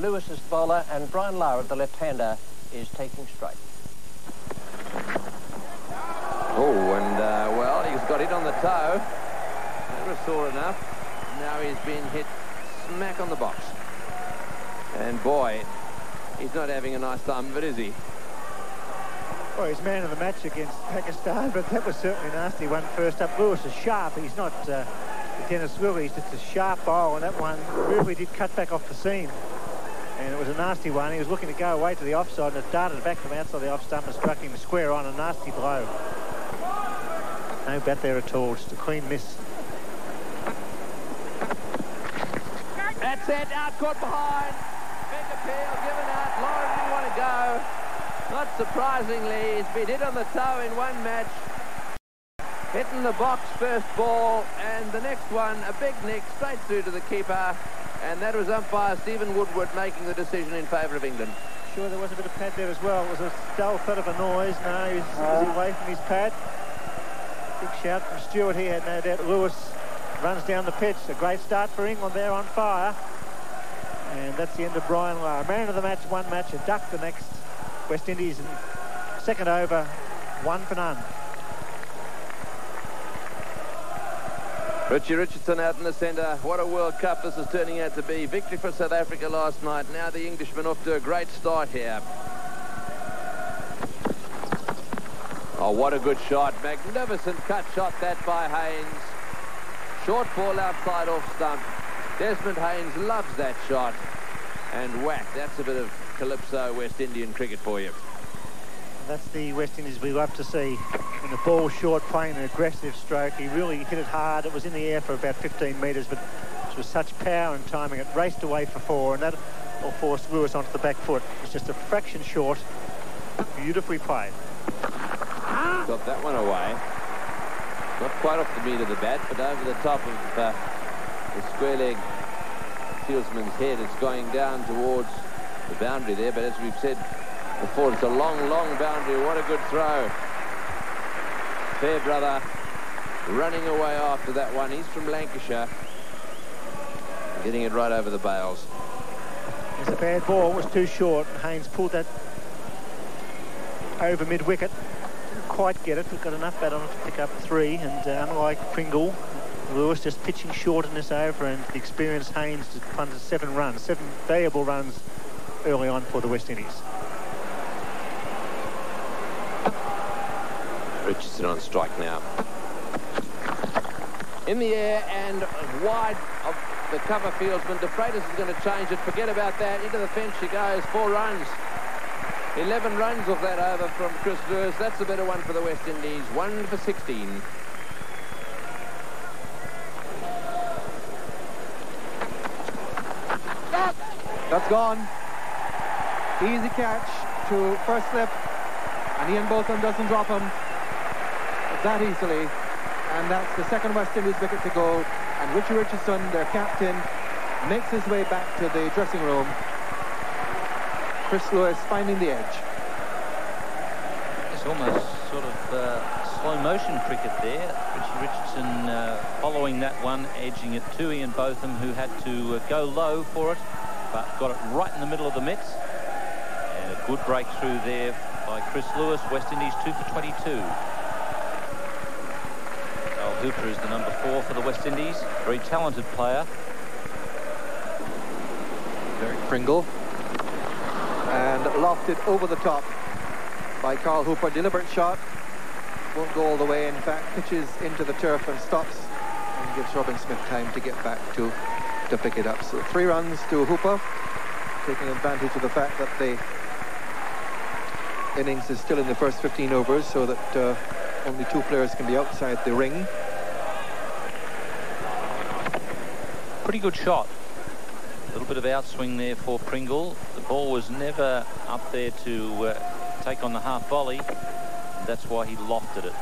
Lewis is the bowler, and Brian Lara, the left-hander, is taking strike. Oh, and well, he's got hit on the toe. Never saw enough. Now he's been hit smack on the box. And boy, he's not having a nice time of it, is he? Well, he's man of the match against Pakistan, but that was certainly a nasty one first up. Lewis is sharp. He's not Dennis Willey. He's just a sharp bowl, and that one really did cut back off the seam. And it was a nasty one. He was looking to go away to the offside, and it darted back from outside the off stump and struck him square on. A nasty blow. No bat there at all. Just a clean miss. That's it. Out, caught behind. Big appeal, given out. Lara didn't want to go. Not surprisingly, he's been hit on the toe in one match. Hitting the box first ball, and the next one, a big nick straight through to the keeper. And that was umpire Stephen Woodward making the decision in favour of England. Sure, there was a bit of pad there as well. It was a dull thud of a noise. No, he was away from his pad. Big shout from Stewart here, no doubt. Lewis runs down the pitch. A great start for England there, on fire. And that's the end of Brian Lara. Man of the match, one match, a duck the next. West Indies in second over, one for none. Richie Richardson out in the centre. What a World Cup this is turning out to be. Victory for South Africa last night. Now the Englishman off to a great start here. Oh, what a good shot. Magnificent cut shot that by Haynes. Short ball outside off stump. Desmond Haynes loves that shot. And whack. That's a bit of Calypso West Indian cricket for you. That's the West Indies we love to see. When the ball's short, playing an aggressive stroke, he really hit it hard. It was in the air for about 15 metres, but it was such power and timing. It raced away for four, and that all forced Lewis onto the back foot. It was just a fraction short. Beautifully played. Got that one away. Not quite off the meat of the bat, but over the top of the square leg fieldsman's head. It's going down towards the boundary there, but as we've said before, it's a long boundary. What a good throw. Fairbrother running away after that one. He's from Lancashire, getting it right over the bails. It's a bad ball. It was too short. Haynes pulled that over mid wicket. Didn't quite get it, but got enough bat on it to pick up three. And unlike Pringle, Lewis just pitching short in this over, and the experienced Haynes just plunges 7 runs, 7 valuable runs early on for the West Indies. Richardson on strike now. In the air and wide of the cover fieldsman. DeFreitas is going to change it. Forget about that. Into the fence she goes. 4 runs. 11 runs off that over from Chris Lewis. That's a better one for the West Indies. 1 for 16. That's gone. Easy catch to first slip. And Ian Botham doesn't drop him that easily, and that's the second West Indies wicket to go, and Richie Richardson, their captain, makes his way back to the dressing room. Chris Lewis finding the edge. It's almost sort of slow motion cricket there. Richie Richardson following that one, edging it to Ian Botham, who had to go low for it, but got it right in the middle of the mitts. And a good breakthrough there by Chris Lewis. West Indies 2 for 22. Hooper is the number 4 for the West Indies. Very talented player. Derek Pringle. And lofted over the top by Carl Hooper. Deliberate shot. Won't go all the way. In fact, pitches into the turf and stops. And gives Robin Smith time to get back to pick it up. So 3 runs to Hooper. Taking advantage of the fact that the innings is still in the first 15 overs. So that only 2 players can be outside the ring. Pretty good shot. A little bit of outswing there for Pringle. The ball was never up there to take on the half volley. That's why he lofted it.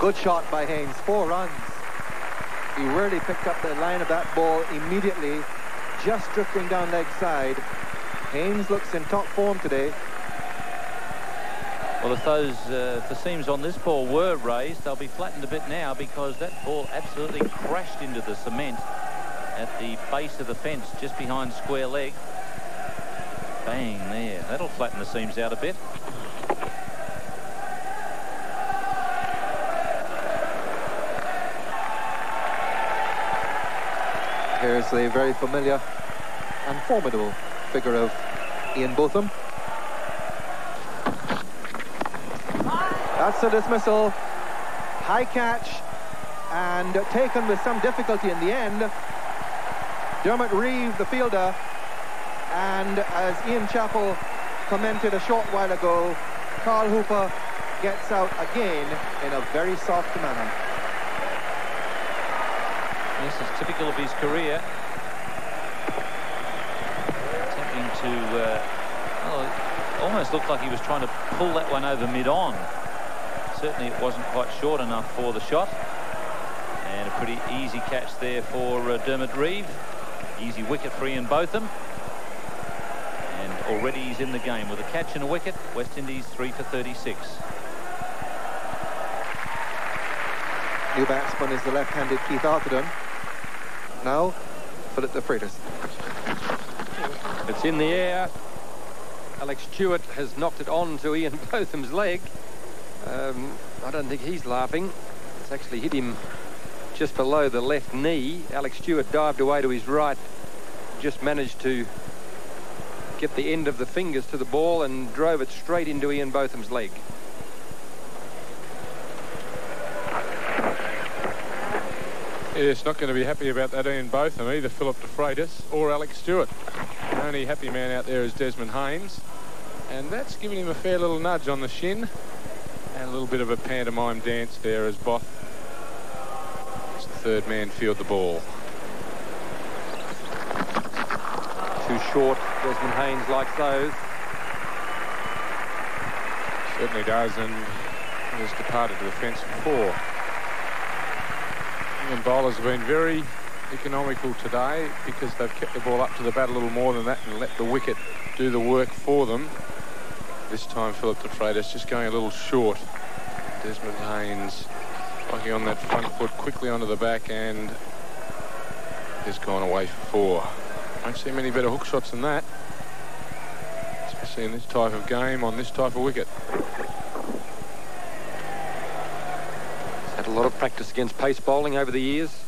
Good shot by Haynes. 4 runs. He really picked up the line of that ball immediately, just drifting down leg side. Haynes looks in top form today. Well, if those the seams on this ball were raised, they'll be flattened a bit now, because that ball absolutely crashed into the cement at the base of the fence just behind square leg. Bang there. That'll flatten the seams out a bit. Here is the very familiar and formidable figure of Ian Botham. That's a dismissal. High catch and taken with some difficulty in the end. Dermot Reeve, the fielder, and as Ian Chappell commented a short while ago, Carl Hooper gets out again in a very soft manner. This is typical of his career. Attempting to, well, it almost looked like he was trying to pull that one over mid-on. Certainly it wasn't quite short enough for the shot. And a pretty easy catch there for Dermot Reeve. Easy wicket for Ian Botham. And already he's in the game with a catch and a wicket. West Indies 3 for 36. New batsman is the left-handed Keith Arthurton. Now, Phillip DeFreitas. It's in the air. Alex Stewart has knocked it on to Ian Botham's leg. I don't think he's laughing. It's actually hit him just below the left knee. Alex Stewart dived away to his right, just managed to get the end of the fingers to the ball and drove it straight into Ian Botham's leg. Yes, not going to be happy about that, Ian Botham, either Phillip DeFreitas or Alex Stewart. The only happy man out there is Desmond Haynes, and that's giving him a fair little nudge on the shin. And a little bit of a pantomime dance there as Both, as the third man, field the ball. Too short. Desmond Haynes likes those. Certainly does, and has departed to the fence before. And bowlers have been very economical today because they've kept the ball up to the bat a little more than that and let the wicket do the work for them. This time Phillip DeFreitas just going a little short. Desmond Haynes locking on that front foot quickly onto the back and has gone away for four. Don't see many better hook shots than that, especially in this type of game on this type of wicket. He's had a lot of practice against pace bowling over the years.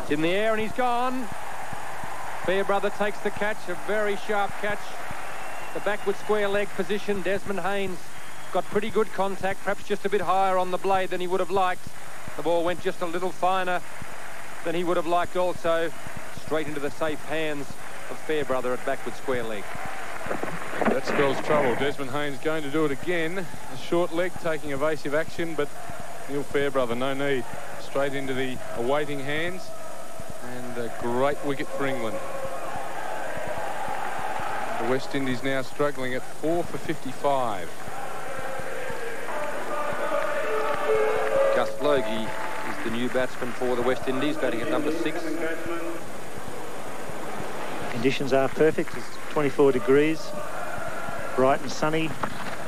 It's in the air and he's gone. Fairbrother takes the catch, a very sharp catch. The backward square leg position, Desmond Haynes got pretty good contact, perhaps just a bit higher on the blade than he would have liked. The ball went just a little finer than he would have liked also. Straight into the safe hands of Fairbrother at backward square leg. That spells trouble. Desmond Haynes going to do it again. A short leg taking evasive action, but Neil Fairbrother, no need. Straight into the awaiting hands. And a great wicket for England. The West Indies now struggling at 4 for 55. Gus Logie is the new batsman for the West Indies, batting at number 6. Conditions are perfect. It's 24 degrees, bright and sunny.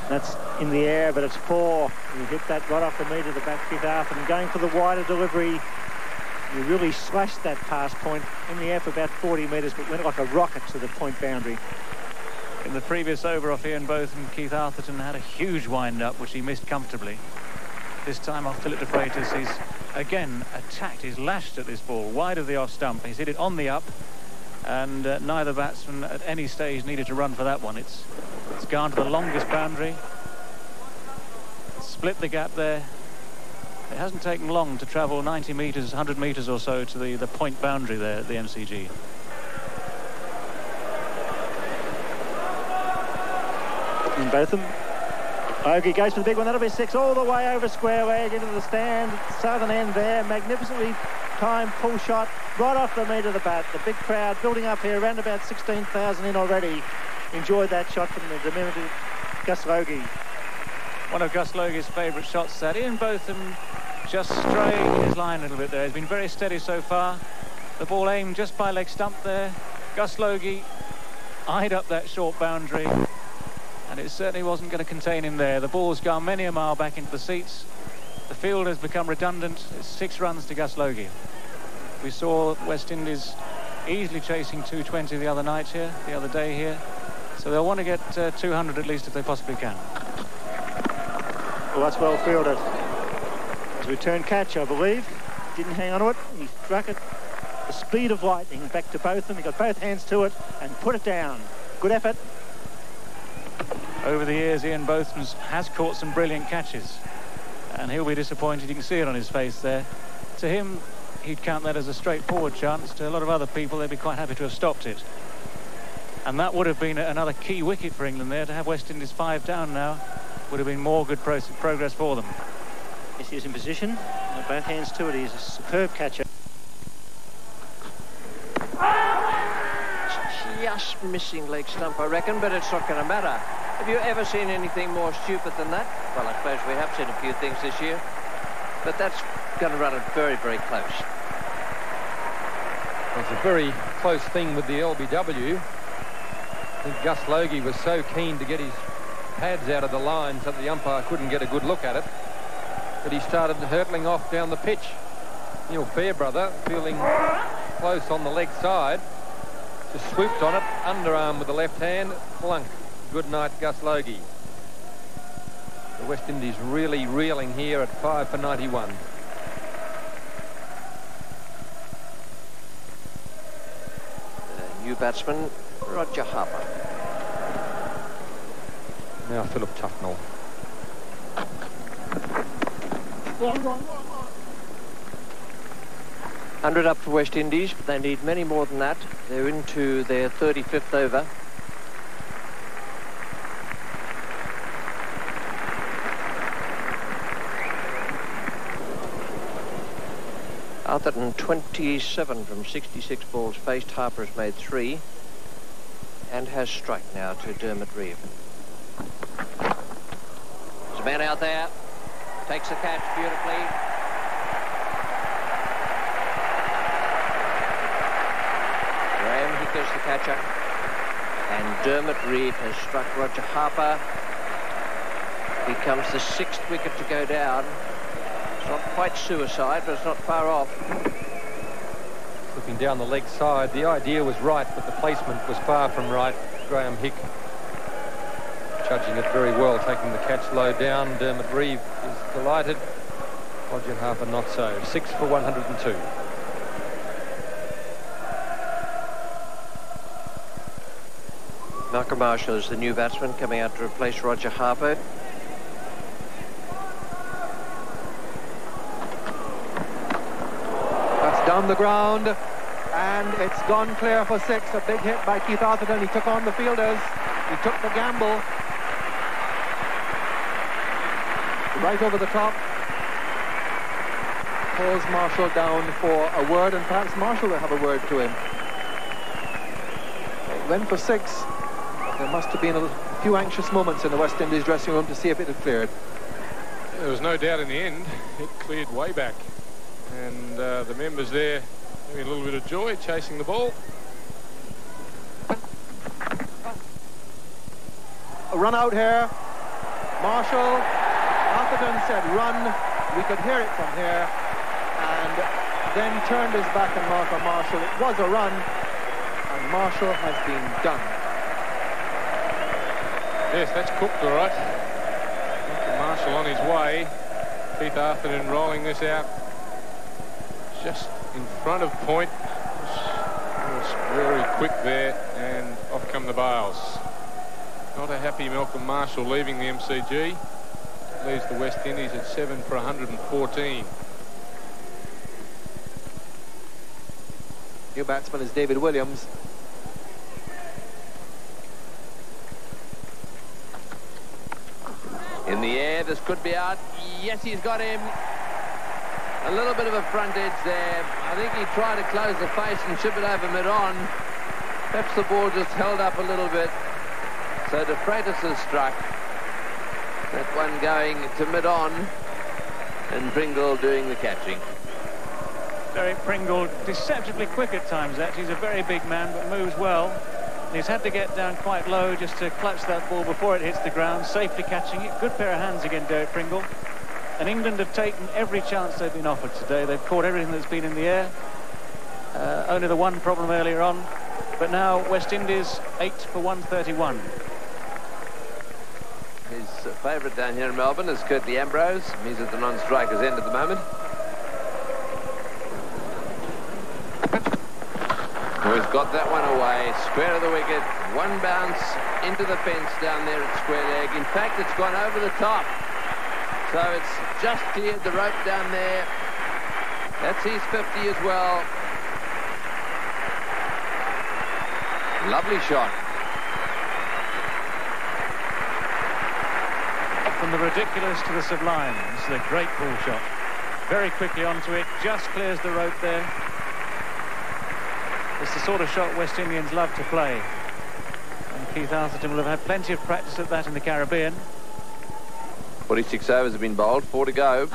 That's in the air, but it's 4. You hit that right off the metre, the back fifth half, and going for the wider delivery. You really slashed that pass point in the air for about 40 metres, but went like a rocket to the point boundary. In the previous over off Ian Botham, Keith Arthurton had a huge wind-up, which he missed comfortably. This time off Phillip DeFreitas, he's again attacked. He's lashed at this ball, wide of the off stump. He's hit it on the up, and neither batsman at any stage needed to run for that one. It's gone to the longest boundary. Split the gap there. It hasn't taken long to travel 90 metres, 100 metres or so to the point boundary there at the MCG. In Botham. Ogie goes for the big one. That'll be 6 all the way over square leg into the stand. Southern end there. Magnificently timed pull shot right off the meat of the bat. The big crowd building up here, around about 16,000 in already. Enjoyed that shot from the diminutive Gus Logie. One of Gus Logie's favourite shots, that Ian Botham just strayed his line a little bit there. He's been very steady so far. The ball aimed just by leg stump there. Gus Logie eyed up that short boundary, and it certainly wasn't going to contain him there. The ball's gone many a mile back into the seats, The field has become redundant. It's 6 runs to Gus Logie. We saw West Indies easily chasing 220 the other day here. So they'll want to get 200 at least if they possibly can. Well, that's well fielded. His return catch, I believe. Didn't hang on to it. He struck it. The speed of lightning back to Botham. He got both hands to it and put it down. Good effort. Over the years, Ian Botham has caught some brilliant catches. And he'll be disappointed. You can see it on his face there. To him, he'd count that as a straightforward chance. To a lot of other people, they'd be quite happy to have stopped it. And that would have been another key wicket for England there. To have West Indies 5 down now would have been more good progress for them. Yes, he's in position. Both hands to it. He's a superb catcher. Just missing leg stump, I reckon, but it's not going to matter. Have you ever seen anything more stupid than that? Well, I suppose we have seen a few things this year, but that's going to run it very, very close. Well, it's a very close thing with the LBW. I think Gus Logie was so keen to get his pads out of the lines that the umpire couldn't get a good look at it, that he started hurtling off down the pitch. Neil Fairbrother, feeling close on the leg side, just swooped on it, underarm with the left hand, plunk. Good night, Gus Logie. The West Indies really reeling here at 5 for 91. New batsman, Roger Harper. Now Philip Tufnell. One. 100 up for West Indies, but they need many more than that. They're into their 35th over. Arthurton 27 from 66 balls faced. Harper has made 3 and has strike now to Dermot Reeve. There's a man out there. Takes the catch beautifully. The catcher, and Dermot Reeve has struck Roger Harper. He comes the 6th wicket to go down. It's not quite suicide, but it's not far off. Looking down the leg side, the idea was right, but the placement was far from right. Graeme Hick judging it very well, taking the catch low down. Dermot Reeve is delighted. Roger Harper not so. 6 for 102. Malcolm Marshall is the new batsman coming out to replace Roger Harper. That's down the ground, and it's gone clear for 6. A big hit by Keith Arthurton. He took on the fielders. He took the gamble. Right over the top. Pulls Marshall down for a word, and perhaps Marshall will have a word to him. It went for 6. There must have been a few anxious moments in the West Indies dressing room to see if it had cleared. There was no doubt in the end it cleared way back, and the members there having a little bit of joy chasing the ball. A run out here. Marshall, Atherton said run. We could hear it from here, and then turned his back and Malcolm Marshall. It was a run, and Marshall has been done. Yes, that's cooked, all right. Marshall on his way. Keith Arthurton rolling this out just in front of point. It was very quick there, and off come the bails. Not a happy Malcolm Marshall leaving the MCG. Leaves the West Indies at 7 for 114. New batsman is David Williams. In the air, this could be out. Yes, he's got him. A little bit of a front edge there. I think he tried to close the face and chip it over mid-on. Perhaps the ball just held up a little bit. So DeFreitas has struck. That one going to mid-on, and Pringle doing the catching. Derek Pringle, deceptively quick at times, actually. He's a very big man, but moves well. He's had to get down quite low just to clutch that ball before it hits the ground, safely catching it. Good pair of hands again, Derek Pringle. And England have taken every chance they've been offered today. They've caught everything that's been in the air. Only the one problem earlier on. But now West Indies 8 for 131. His favourite down here in Melbourne is Curtly Ambrose. He's at the non-striker's end at the moment. Who's got that one away, square of the wicket, one bounce into the fence down there at square leg. In fact, it's gone over the top. So it's just cleared the rope down there. That's his 50 as well. Lovely shot. From the ridiculous to the sublime. This is a great ball shot. Very quickly onto it, just clears the rope there. It's the sort of shot West Indians love to play. And Keith Arthurton will have had plenty of practice at that in the Caribbean. 46 overs have been bowled, 4 to go.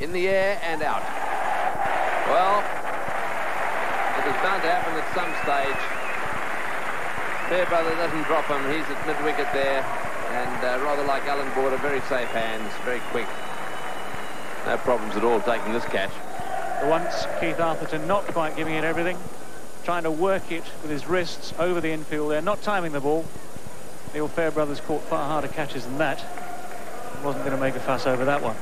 In the air and out. Well, bound to happen at some stage. Fairbrother doesn't drop him. He's at mid-wicket there, and rather like Alan Border, very safe hands, very quick. No problems at all taking this catch. Once Keith Arthurton not quite giving it everything, trying to work it with his wrists over the infield there, not timing the ball. Neil Fairbrother's caught far harder catches than that. Wasn't going to make a fuss over that one.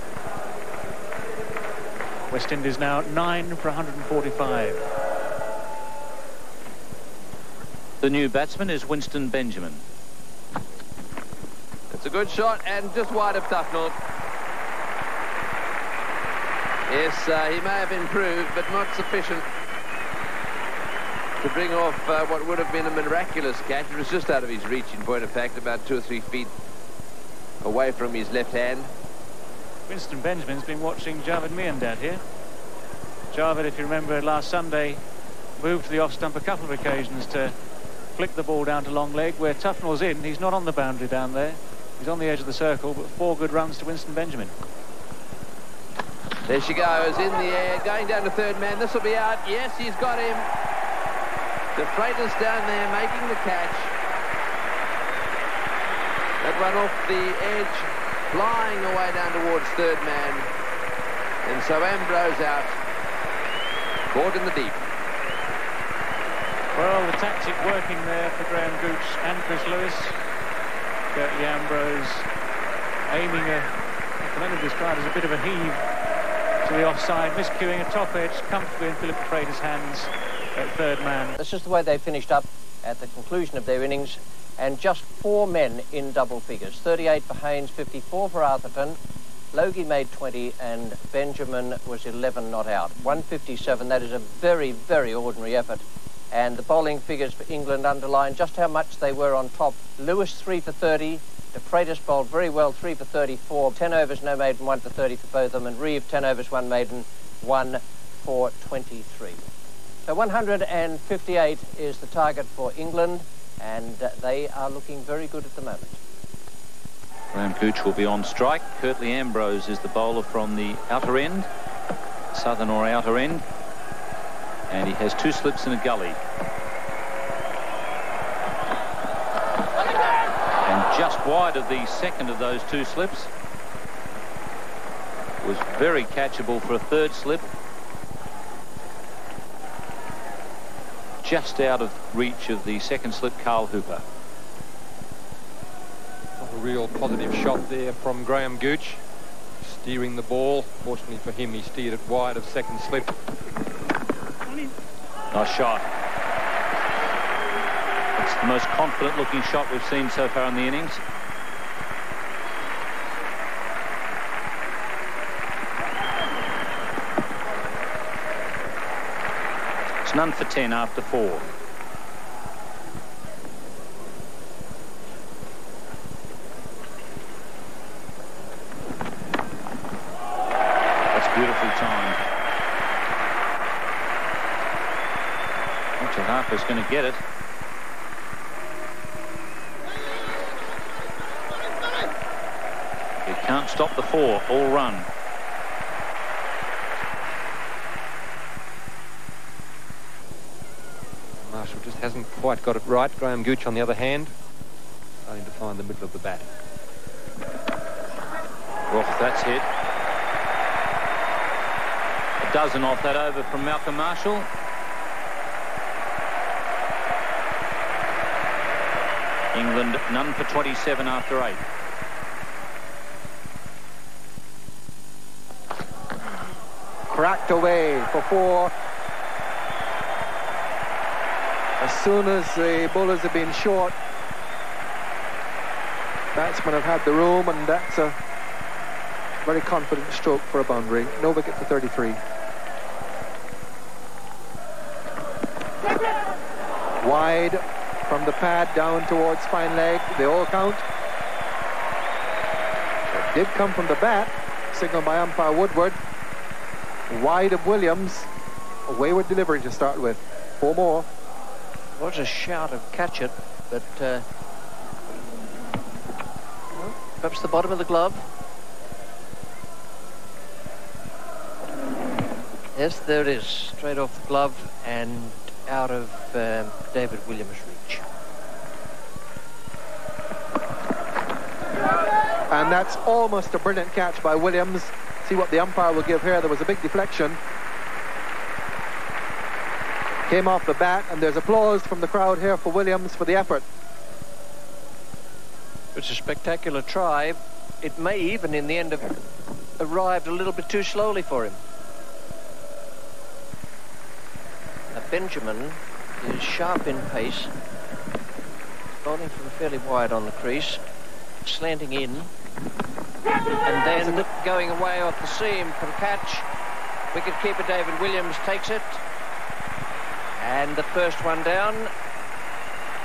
West Indies now 9 for 145. The new batsman is Winston Benjamin. It's a good shot and just wide of Tufnell. Yes, he may have improved, but not sufficient to bring off what would have been a miraculous catch. It was just out of his reach, in point of fact, about 2 or 3 feet away from his left hand. Winston Benjamin's been watching Javed Miandad here. Javed, if you remember last Sunday, moved to the off stump a couple of occasions to flick the ball down to long leg where Tufnell's in. He's not on the boundary down there, he's on the edge of the circle, but 4 good runs to Winston Benjamin. There she goes, in the air, going down to third man. This will be out. Yes, he's got him. DeFreitas down there making the catch. That one off the edge, flying away down towards third man, and so Ambrose out, caught in the deep. Well, the tactic working there for Graham Gooch and Chris Lewis. Curtly Ambrose aiming what can only be described as a bit of a heave to the offside, miscuing a top edge comfortably in Phillip DeFreitas' hands at third man. This is the way they finished up at the conclusion of their innings, and just 4 men in double figures. 38 for Haynes, 54 for Arthurton. Logie made 20 and Benjamin was 11 not out. 157, that is a very, very ordinary effort. And the bowling figures for England underline just how much they were on top. Lewis 3 for 30, DeFreitas bowled very well, 3 for 34, 10 overs no maiden, 1 for 30 for both of them, and Reeve 10 overs, 1 maiden, 1 for 23. So 158 is the target for England, and they are looking very good at the moment. Graham Gooch will be on strike. Curtly Ambrose is the bowler from the outer end, southern or outer end. And he has 2 slips in a gully. And just wide of the second of those 2 slips. Was very catchable for a third slip. Just out of reach of the second slip, Carl Hooper. Not a real positive shot there from Graham Gooch. Steering the ball. Fortunately for him, he steered it wide of second slip. Nice shot. It's the most confident looking shot we've seen so far in the innings. It's none for 10 after 4. That's beautiful time. Harper's going to get it. He can't stop the 4, all run. Marshall just hasn't quite got it right. Graham Gooch, on the other hand, starting to find the middle of the bat. Well, that's hit. A dozen off that over from Malcolm Marshall. England none for 27 after 8. Cracked away for 4. As soon as the bowlers have been short, batsmen have had the room, and that's a very confident stroke for a boundary. No wicket for 33. Wide from the pad down towards fine leg, they all count. It did come from the bat, signalled by umpire Woodward. Wide of Williams, a wayward delivery to start with. 4 more. Was a shout of catch it, but perhaps the bottom of the glove. Yes, there it is, straight off the glove and out of David Williams' reach. And that's almost a brilliant catch by Williams. See what the umpire will give here. There was a big deflection. Came off the bat, and there's applause from the crowd here for Williams for the effort. It's a spectacular try. It may even in the end have arrived a little bit too slowly for him. Now Benjamin is sharp in pace, bowling from fairly wide on the crease, slanting in, and then going away off the seam from catch. Wicketkeeper David Williams takes it, and the first one down.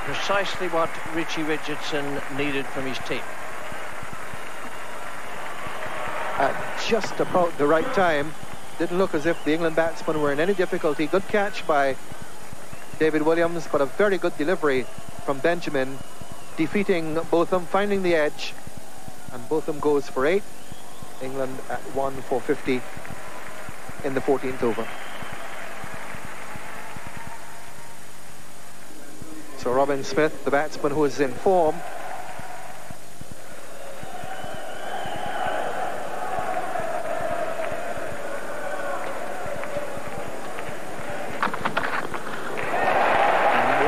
Precisely what Richie Richardson needed from his team. At just about the right time. Didn't look as if the England batsmen were in any difficulty. Good catch by David Williams, but a very good delivery from Benjamin, defeating Botham, finding the edge, and Botham goes for 8. England at 1 for 50 in the 14th over. So Robin Smith, the batsman who is in form, and what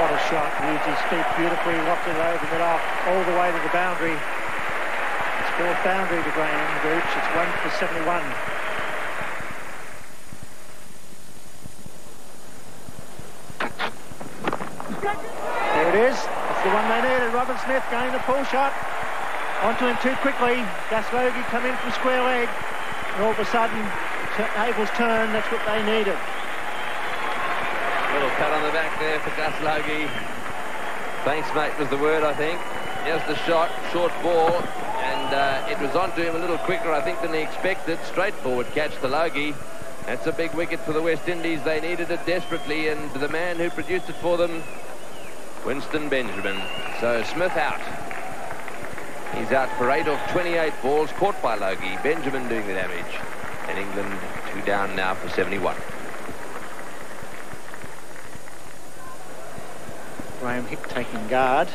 a shot! He uses feet beautifully, lofted it over the off all the way to the boundary. It's fourth boundary to Graham Gooch. It's 1 for 71. The one they needed. Robin Smith going the pull shot onto him too quickly. Gus Logie come in from square leg, and all of a sudden Abel's turn. That's what they needed. Little cut on the back there for Gus Logie. Thanks mate was the word, I think. Here's the shot, short ball, and it was onto him a little quicker, I think, than he expected. Straightforward catch to Logie. That's a big wicket for the West Indies. They needed it desperately, and the man who produced it for them, Winston Benjamin. So Smith out. He's out for 8 off 28 balls caught by Logie. Benjamin doing the damage. And England 2 down now for 71. Graeme Hick taking guard.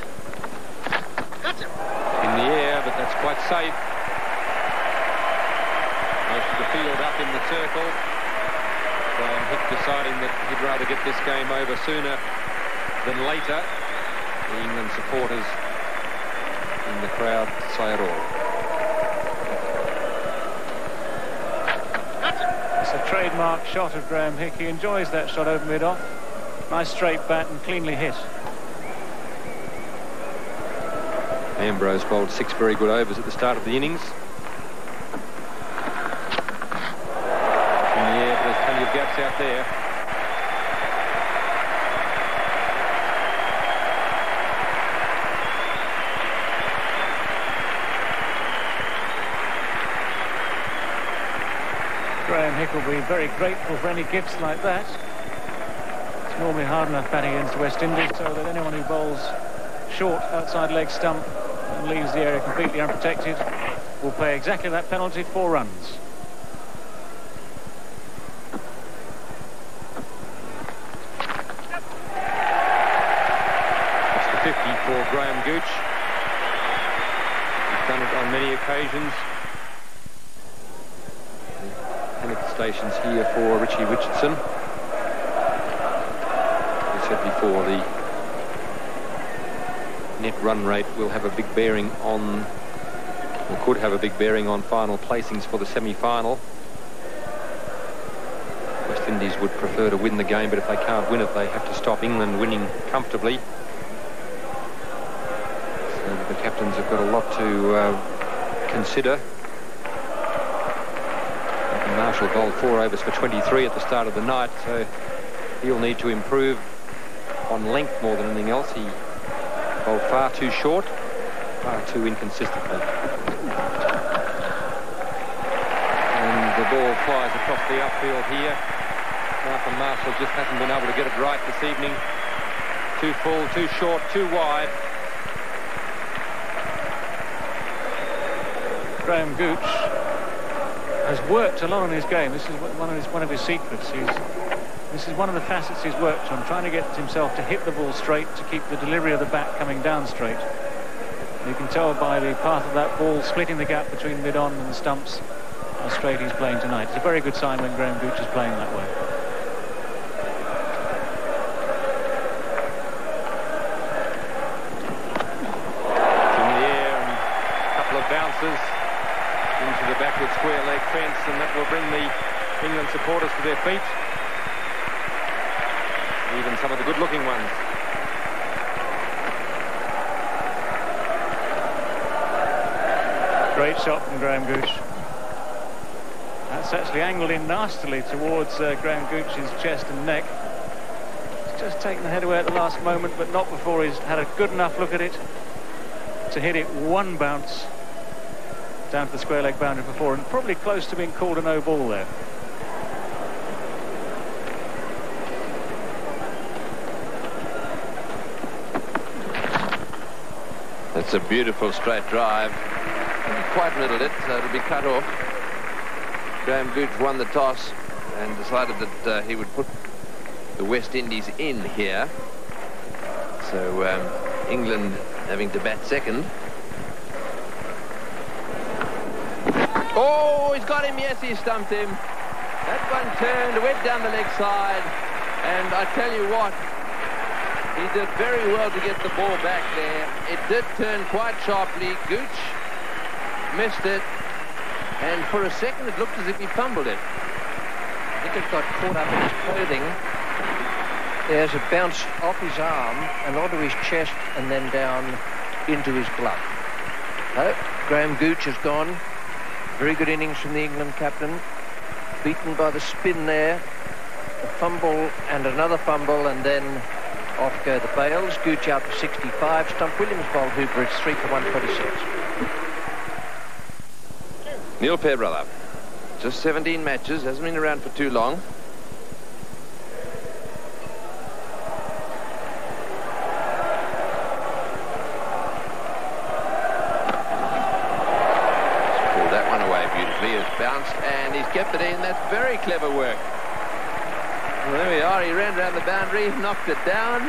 Gotcha. In the air, but that's quite safe. Most of the field up in the circle. Graeme Hick deciding that he'd rather get this game over sooner than later. The England supporters in the crowd say it all. It's a trademark shot of Graham Hick. He enjoys that shot over mid-off. Nice straight bat and cleanly hit. Ambrose bowled 6 very good overs at the start of the innings. In the air, but there's plenty of gaps out there. Hick will be very grateful for any gifts like that. It's normally hard enough batting against the West Indies, so that anyone who bowls short outside leg stump and leaves the area completely unprotected will pay exactly that penalty, 4 runs. That's the 50 for Graham Gooch. He's done it on many occasions. One of the stations here for Richie Richardson. We said before, the net run rate will have a big bearing on, or could have a big bearing on, final placings for the semi-final. West Indies would prefer to win the game, but if they can't win it, they have to stop England winning comfortably. So the captains have got a lot to consider. Malcolm Marshall bowled 4 overs for 23 at the start of the night, so he'll need to improve on length more than anything else. He bowled far too short, far too inconsistently. The ball flies across the upfield here. Malcolm Marshall just hasn't been able to get it right this evening. Too full, too short, too wide. Graham Gooch has worked a lot on his game. This is one of his secrets. This is one of the facets he's worked on, trying to get himself to hit the ball straight, to keep the delivery of the bat coming down straight. You can tell by the path of that ball splitting the gap between mid-on and the stumps. Straight he's playing tonight. It's a very good sign when Graham Gooch is playing that way. In the air, and a couple of bounces into the backward square leg fence, and that will bring the England supporters to their feet. Even some of the good-looking ones. Great shot from Graham Gooch. That's actually angled in nastily towards Graham Gooch's chest and neck. He's just taken the head away at the last moment, but not before he's had a good enough look at it to hit it one bounce down to the square leg boundary before, and probably close to being called a no ball there. That's a beautiful straight drive. He quite middled it, so it'll be cut off. Graham Gooch won the toss and decided that he would put the West Indies in here. So England having to bat second. Oh, he's got him. Yes, he stumped him. That one turned, went down the leg side. And I tell you what, he did very well to get the ball back there. It did turn quite sharply. Gooch missed it. And for a second, it looked as if he fumbled it. I think it got caught up in his clothing. There's a bounce off his arm and onto his chest and then down into his glove. Oh, Graham Gooch has gone. Very good innings from the England captain. Beaten by the spin there. A fumble and another fumble, and then off go the bails. Gooch out to 65. Stump Williams bowled Hooper. It's 3 for 146. Neil Fairbrother, just 17 matches, hasn't been around for too long. He's pulled that one away beautifully. It's bounced and he's kept it in. That's very clever work. Well, there we are. He ran round the boundary, knocked it down,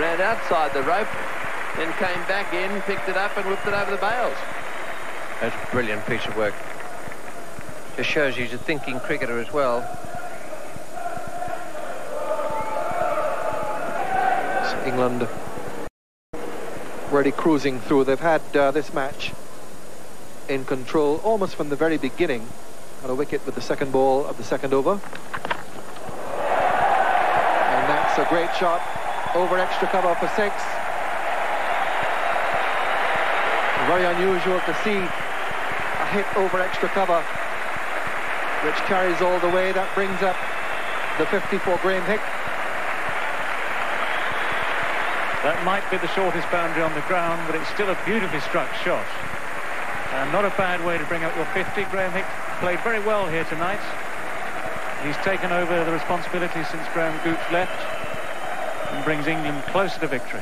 ran outside the rope, then came back in, picked it up and whipped it over the bails. That's a brilliant piece of work. Just shows he's a thinking cricketer as well. It's England really cruising through. They've had this match in control almost from the very beginning. Got a wicket with the second ball of the second over. And that's a great shot over extra cover for 6. Very unusual to see a hit over extra cover which carries all the way. That brings up the 54, Graeme Hick. That might be the shortest boundary on the ground, but it's still a beautifully struck shot. And not a bad way to bring up your 50. Graeme Hick played very well here tonight. He's taken over the responsibility since Graham Gooch left and brings England closer to victory.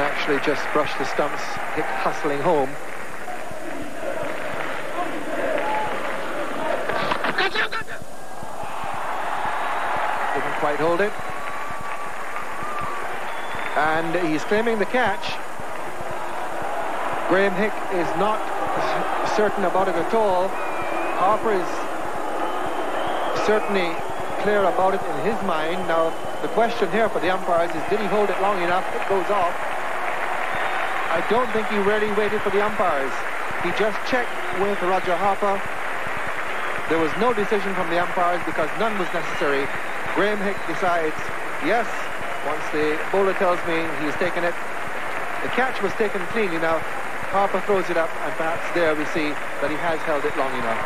Actually just brushed the stumps, Hick hustling home. Didn't quite hold it. and he's claiming the catch. Graeme Hick is not certain about it at all. Harper is certainly clear about it in his mind. Now the question here for the umpires is, did he hold it long enough? It goes off. I don't think he really waited for the umpires. He just checked with Roger Harper. There was no decision from the umpires because none was necessary. Graeme Hick decides, yes, once the bowler tells me he's taken it. The catch was taken cleanly. Now Harper throws it up, and perhaps there we see that he has held it long enough.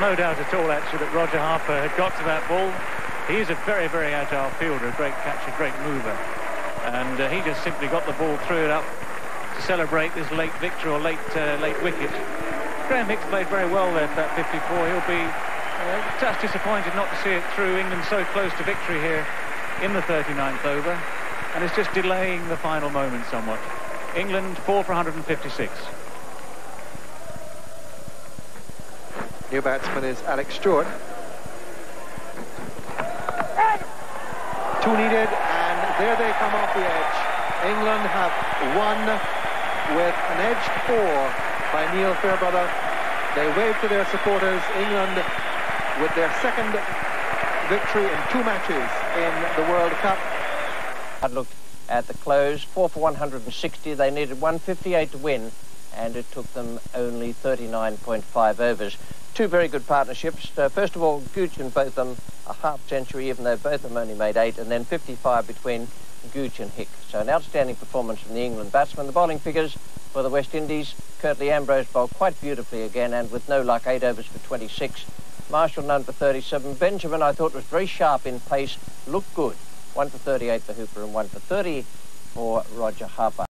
No doubt at all, actually, that Roger Harper had got to that ball. He is a very, very agile fielder, a great catcher, a great mover. And he just simply got the ball, threw it up to celebrate this late victory or late wicket. Graeme Hick played very well there for that 54. He'll be just disappointed not to see it through. England so close to victory here in the 39th over, and it's just delaying the final moment somewhat. England 4 for 156. New batsman is Alex Stewart. Two needed, and there they come off the edge. England have won with an edged four by Neil Fairbrother. They wave to their supporters. England with their second victory in 2 matches in the World Cup. I looked at the close, 4 for 160. They needed 158 to win, and it took them only 39.5 overs. Two very good partnerships. First of all, Gooch and Botham, a half century, even though Botham only made 8, and then 55 between Gooch and Hick. So an outstanding performance from the England batsmen. The bowling figures for the West Indies: Curtly Ambrose bowled quite beautifully again, and with no luck, 8 overs for 26. Marshall, none for 37. Benjamin, I thought, was very sharp in pace, looked good. 1 for 38 for Hooper and 1 for 30 for Roger Harper.